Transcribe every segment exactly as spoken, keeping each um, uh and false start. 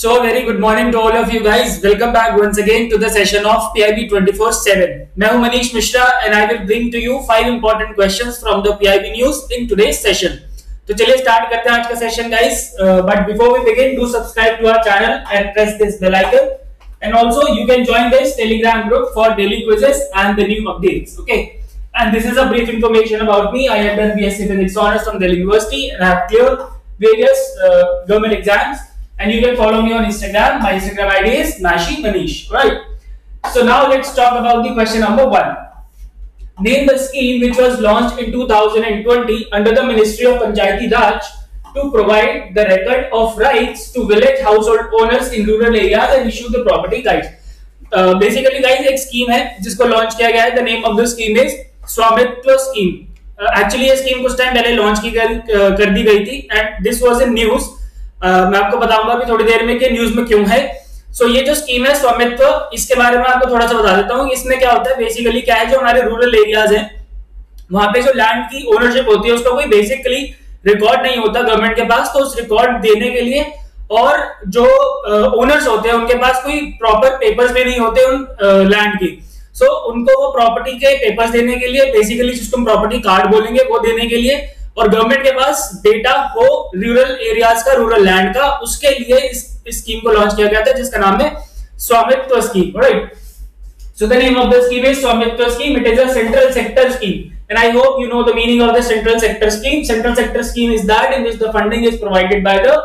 So very good morning to all of you guys. Welcome back once again to the session of P I B twenty-four seven. I am Manish Mishra and I will bring to you five important questions from the P I B news in today's session. So let's start the session guys. Uh, but before we begin, do subscribe to our channel and press this bell icon. And also you can join this Telegram group for daily quizzes and the new updates. Okay. And this is a brief information about me. I have done B S c Physics Honours from Delhi University and I have cleared various uh, government exams. And you can follow me on Instagram. My Instagram I D is Nashi Manish. Right. So now let's talk about the question number one. Name the scheme which was launched in two thousand twenty under the Ministry of Panchayati Raj to provide the record of rights to village household owners in rural areas and issue the property rights. Uh, basically, guys, एक scheme है जिसको launch किया गया है. The name of the scheme is Swamitva scheme. Uh, actually, ये scheme कुछ time पहले launch की कर, uh, कर दी गई थी and this was in news. Uh, मैं आपको बताऊंगा भी थोड़ी देर में कि न्यूज में क्यों है. सो so, ये जो स्कीम है स्वामित्व, इसके बारे में आपको थोड़ा सा बता देता हूँ. इसमें क्या होता है, बेसिकली क्या है, जो हमारे रूरल एरियाज हैं वहां पे जो लैंड की ओनरशिप होती है उसका कोई बेसिकली रिकॉर्ड नहीं होता गवर्नमेंट के पास. तो उस रिकॉर्ड देने के लिए और जो ओनर्स uh, होते हैं उनके पास कोई प्रॉपर पेपर्स भी नहीं होते उन लैंड uh, की. सो so, उनको वो प्रॉपर्टी के पेपर्स देने के लिए, बेसिकली जिसको हम प्रॉपर्टी कार्ड बोलेंगे, वो देने के लिए और गवर्नमेंट के पास डेटा हो रूरल एरियाज का, रूरल लैंड का, उसके लिए इस स्कीम को लॉन्च किया गया था जिसका नाम है Swamitva scheme. Right. So the name of the scheme is Swamitva scheme. It is a central sector scheme and I hope you know the meaning of the central sector scheme. Central sector scheme is that in which the funding is provided by the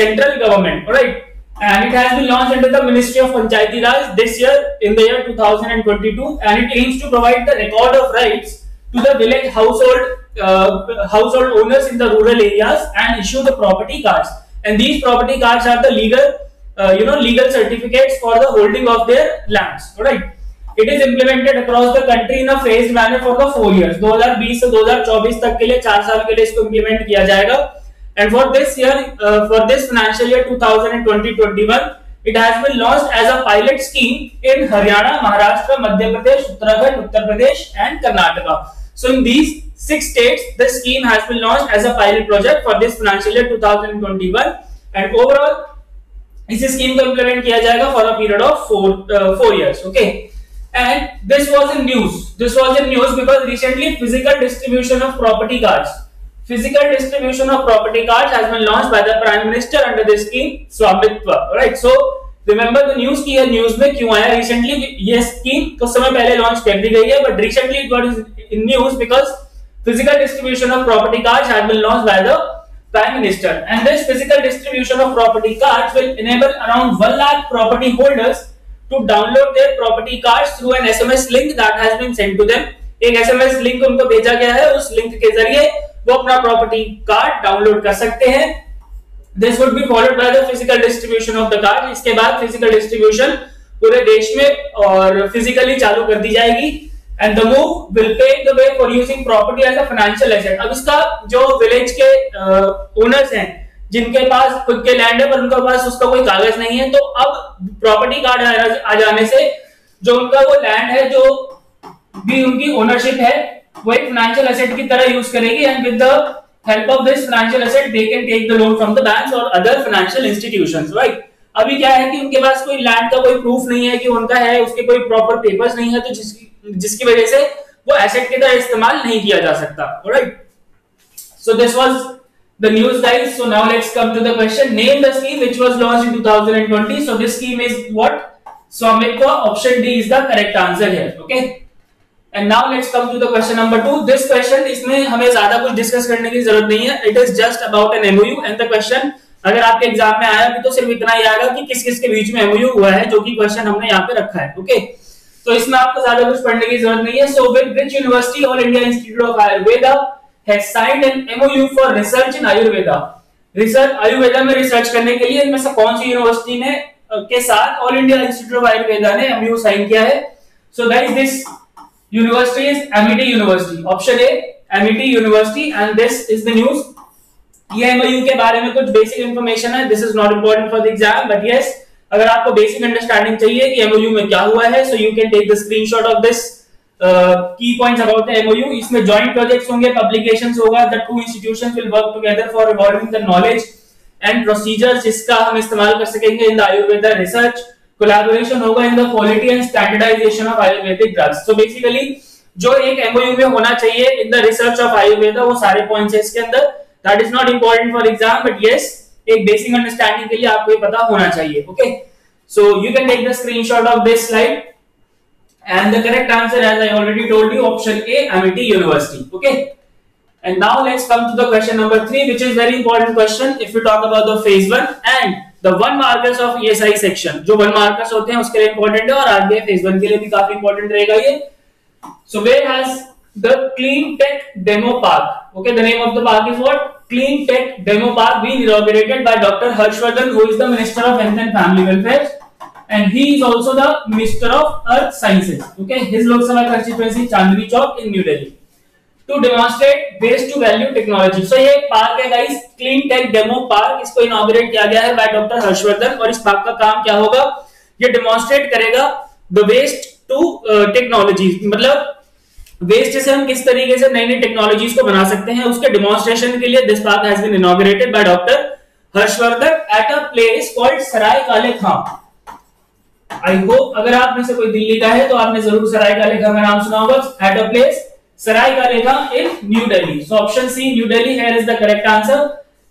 central government. Right. And it has been launched under the Ministry of Panchayati Raj this year in the year two thousand twenty-two and it aims to provide the record of rights to the village household Uh, household owners in the rural areas and issue the property cards. And these property cards are the legal, uh, you know, legal certificates for the holding of their lands. Alright. It is implemented across the country in a phased manner for the four years. twenty twenty से twenty twenty-four तक के लिए चार साल के लिए इसको implement किया जाएगा. And for this year, uh, for this financial year twenty twenty to twenty twenty-one, it has been launched as a pilot scheme in Haryana, Maharashtra, Madhya Pradesh, Uttarakhand, Uttar Pradesh, and Karnataka. So in these six states, the scheme has been launched as a pilot project for this financial year twenty twenty-one, and overall, this scheme को implement किया जाएगा for a period of four uh, four years. Okay, and this was in news. This was in news because recently, physical distribution of property cards, physical distribution of property cards has been launched by the Prime Minister under this scheme Swamitva. Right. So remember the news की है, news में क्यों आया recently? ये scheme कुछ समय पहले launch कर दी गई है, but recently it got in news because physical distribution of property cards has been launched by the Prime Minister, and this physical distribution of property cards will enable around one lakh property holders to download their property cards through an S M S link that has been sent to them. एक S M S link उनको भेजा गया है, उस link के जरिए वो अपना property card download कर सकते हैं. This would be followed by the physical distribution of the card. इसके बाद physical distribution पूरे देश में और physically चालू कर दी जाएगी. And the move will pave the way for using property as a financial asset. अब इसका जो village के owners हैं, जिनके पास खुद के land है पर उनके पास उसका कोई कागज नहीं है, तो अब property card आ जाने से जो उनका वो land है, जो भी उनकी ownership है, वो एक financial asset की तरह use करेगी. And with the help of this financial asset, they can take the loan from the banks or other financial institutions, right? अभी क्या है कि उनके पास कोई लैंड का कोई प्रूफ नहीं है कि उनका है, उसके कोई प्रॉपर पेपर्स नहीं है, तो जिसकी जिसकी वजह से वो एसेट के तरह इस्तेमाल नहीं किया जा सकता. Alright. So this was the news guys. So now let's come to the question. Name the scheme which was launched in twenty twenty. So this scheme is what? Swamitva. Option D is the correct answer here. Okay. And now let's come to the question number two. This question, इसमें हमें ज्यादा कुछ discuss करने की जरूरत नहीं है. It is just about an MOU and the question अगर आपके एग्जाम में आया भी तो सिर्फ इतना ही आएगा कि किस किस के बीच में एमओयू हुआ है, जो कि क्वेश्चन हमने यहाँ पे रखा है. ओके. तो इसमें आपको ज्यादा कुछ पढ़ने की जरूरत नहीं है. So with which university all India institute of Ayurveda has signed an MOU for research in Ayurveda. Research Ayurveda में रिसर्च करने के लिए इनमें से कौन सी यूनिवर्सिटी ने के साथ all India institute of Ayurveda ने एमओयू साइन किया है? So that is this university is Amity university. Option A Amity university. And this is the news. ये एमओयू के बारे में कुछ बेसिक इन्फॉर्मेशन है. This is not important for the exam, but yes, अगर आपको बेसिक अंडरस्टैंडिंग चाहिए कि एमओयू में क्या हुआ है, so you can take the screenshot of this key points about the MOU. इसमें जॉइंट प्रोजेक्ट्स होंगे, पब्लिकेशंस होगा, the two institutions will work together for evolving the knowledge and procedures जिसका हम इस्तेमाल कर सकेंगे in the Ayurveda research. Collaboration होगा in the quality and standardization of Ayurvedic drugs. So basically जो एक M O U में होना चाहिए in the research of Ayurveda वो सारे points हैं इसके अंदर. That is not important for exam, but yes, एक basic understanding के लिए आपको ये पता होना चाहिए. Okay, so you can take the screenshot of this slide, and the correct answer, as I already told you, option A, Amity University. Okay, and now let's come to the question number three, which is very important question if you talk about the phase one and the one markers of E S I section. जो one markers होते हैं उसके लिए important है और आगे phase one के लिए भी काफी important रहेगा ये. So where has the Clean Tech Demo Park? Okay, the name of the park is what? Clean Tech Demo Park, being inaugurated by Doctor Harshvardhan, who is the Minister of Health and Family Welfare. And he is also the Minister of Earth Sciences. Okay, his Lok Sabha constituency, Chandni Chowk in New Delhi, to demonstrate waste to value technology. So ये park है guys, Clean Tech Demo Park. इसको inaugurate किया गया है by Doctor Harshvardhan और इस park का काम क्या होगा? ये demonstrate करेगा the waste to uh, technologies. मतलब वेस्ट से हम किस तरीके से नई नई टेक्नोलॉजीज को बना सकते हैं उसके डेमोन्स्ट्रेशन के लिए this park has been inaugurated by doctor Harshvardhan at a place called Sarai Kale Khan. I hope अगर आप में से कोई दिल्ली का है तो आपने जरूर सराय काले खान का नाम सुना होगा. Eight a place Sarai Kale Khan in new Delhi. So option C new Delhi here is the correct answer.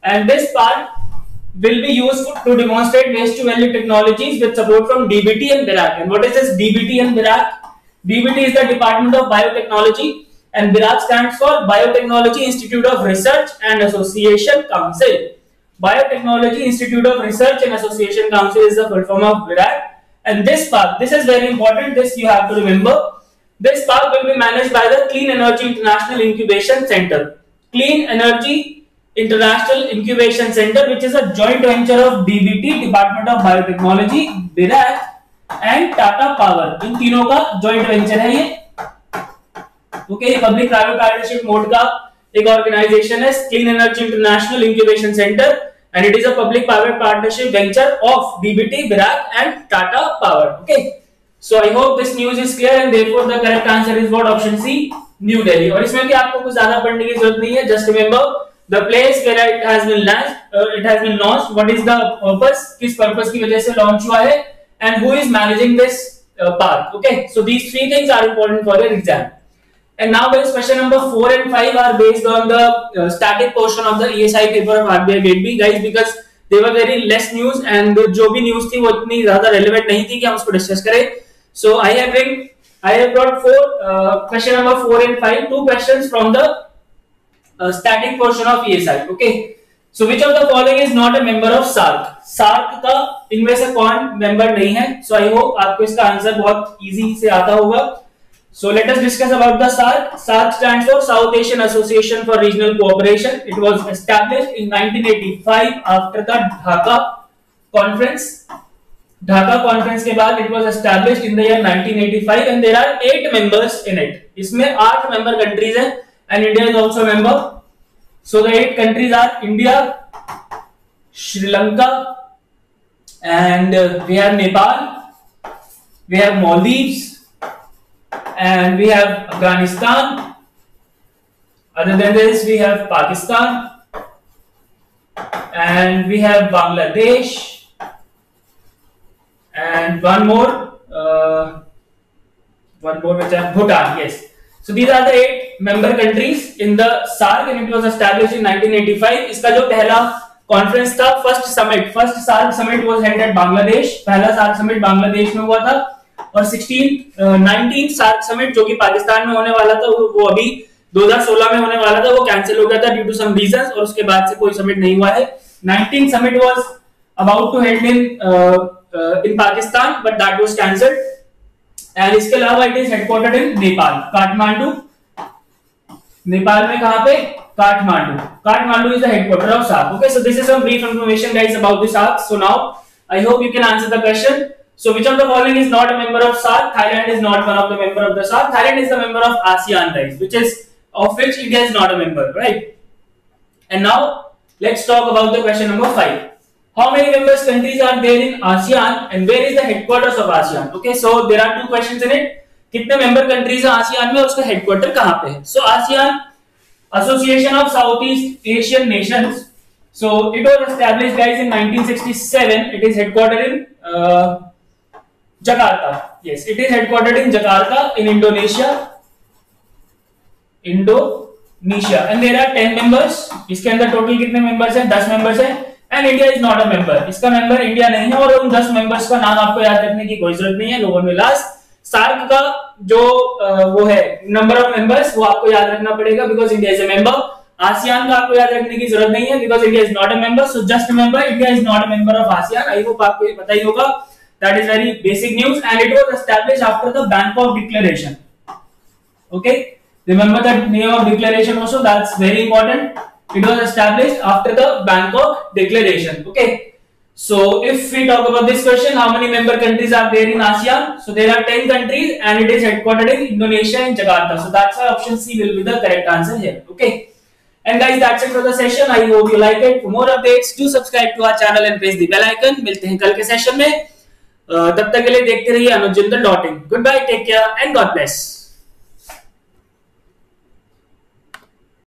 And this park will be used to demonstrate waste to value technologies with support from D B T and BIRAC. And what is this D B T and BIRAC? D B T is the Department of Biotechnology and BIRAC stands for Biotechnology Institute of Research and Association Council. Biotechnology Institute of Research and Association Council is the full form of BIRAC. And this park, this is very important, this you have to remember. This park will be managed by the Clean Energy International Incubation Centre. Clean Energy International Incubation Centre, which is a joint venture of D B T, Department of Biotechnology, BIRAC and Tata Power. इन तीनों का joint venture है ये. Okay, ये public private partnership mode का एक organisation है Clean Energy International Incubation Centre, and it is a public private partnership venture of D B T, BIRAC and Tata Power. Okay, so I hope this news is clear and therefore the correct answer is what, option C, New Delhi. और इसमें भी आपको कुछ ज़्यादा पढ़ने की जरूरत नहीं है. Just remember the place where it has been launched, uh, it has been launched. What is the purpose? किस purpose की वजह से launch हुआ है? And who is managing this uh, park? Okay, so these three things are important for your exam. And now, guys, question number four and five are based on the uh, static portion of the E S I paper of R B I Gate B, guys, because they were very less news and the जो भी news थी वो इतनी ज़्यादा relevant नहीं थी कि हम उसको discuss करें. So I have bring, I have brought four uh, question number four and five, two questions from the uh, static portion of E S I. Okay. So which of the following is not a member of SAARC? SAARC का इनमें से कौन member नहीं है? So I hope आपको इसका answer बहुत easy से आता होगा. So let us discuss about the SAARC. SAARC stands for South Asian Association for Regional Cooperation. It was established in nineteen eighty-five after the Dhaka Conference. Dhaka Conference के बाद it was established in the year nineteen eighty-five and there are eight members in it. इसमें eight member countries हैं and India is also a member. So the eight countries are India, Sri Lanka, and uh, we have Nepal, we have Maldives, and we have Afghanistan. Other than this, we have Pakistan, and we have Bangladesh, and one more, uh, one more which I have Bhutan. Yes. So these are the eight member countries in the SAARC and it was established in nineteen eighty-five. इसका जो पहला conference था, first summit, first SAARC summit was held at Bangladesh. पहला SAARC summit Bangladesh में हुआ था और sixteenth, nineteenth SAARC summit जो कि पाकिस्तान में होने वाला था वो अभी twenty sixteen में होने वाला था वो cancel हो गया था due to some reasons और उसके बाद से कोई summit नहीं हुआ है. nineteenth summit was about to held in uh, uh, in Pakistan but that was cancelled. और इसके अलावा it is headquartered in Nepal, Kathmandu. Nepal में कहां पे? Kathmandu. Kathmandu is the headquarter of SAARC. Okay, so this is some brief information guys about the SAARC. So now I hope you can answer the question. So which of the following is not a member of SAARC? Thailand is not one of the member of the SAARC. Thailand is the member of ASEAN guys, which is of which India is not a member, right? And now let's talk about the question number five. How many members countries are there in ASEAN and where is the headquarters of ASEAN? Okay, so there are two questions in it. कितने member countries हैं ASEAN में और उसका headquarter कहाँ पे है? So ASEAN, Association of Southeast Asian Nations, So it was established, guys, in nineteen sixty-seven. It is headquartered in uh, Jakarta. Yes, it is headquartered in Jakarta in Indonesia. Indonesia. And there are ten members. इसके अंदर total कितने members हैं? दस members हैं. And India is not a member. इसका member India नहीं है और उन दस members का नाम आपको याद रखने की कोई जरूरत नहीं है. लोगों में last सार्क का जो वो है number of members वो आपको याद रखना पड़ेगा because India is a member. ASEAN का आपको याद रखने की जरूरत नहीं है because India is not a member. So just remember India is not a member of ASEAN. I hope आपको ये पता ही होगा. That is very basic news and it was established after the Bangkok Declaration. Okay, remember that name of declaration also. That's very important. It was established after the Bangkok Declaration. Okay, so if we talk about this question, how many member countries are there in ASEAN? So there are ten countries, and it is headquartered in Indonesia in Jakarta. So that's why option C will be the correct answer here. Okay, and guys, that's it for the session. I hope you like it. For more updates, do subscribe to our channel and press the bell icon. मिलते हैं कल के session में. तब तक के लिए देखते रहिए अनुजिंदर dot in. Goodbye, take care, and God bless.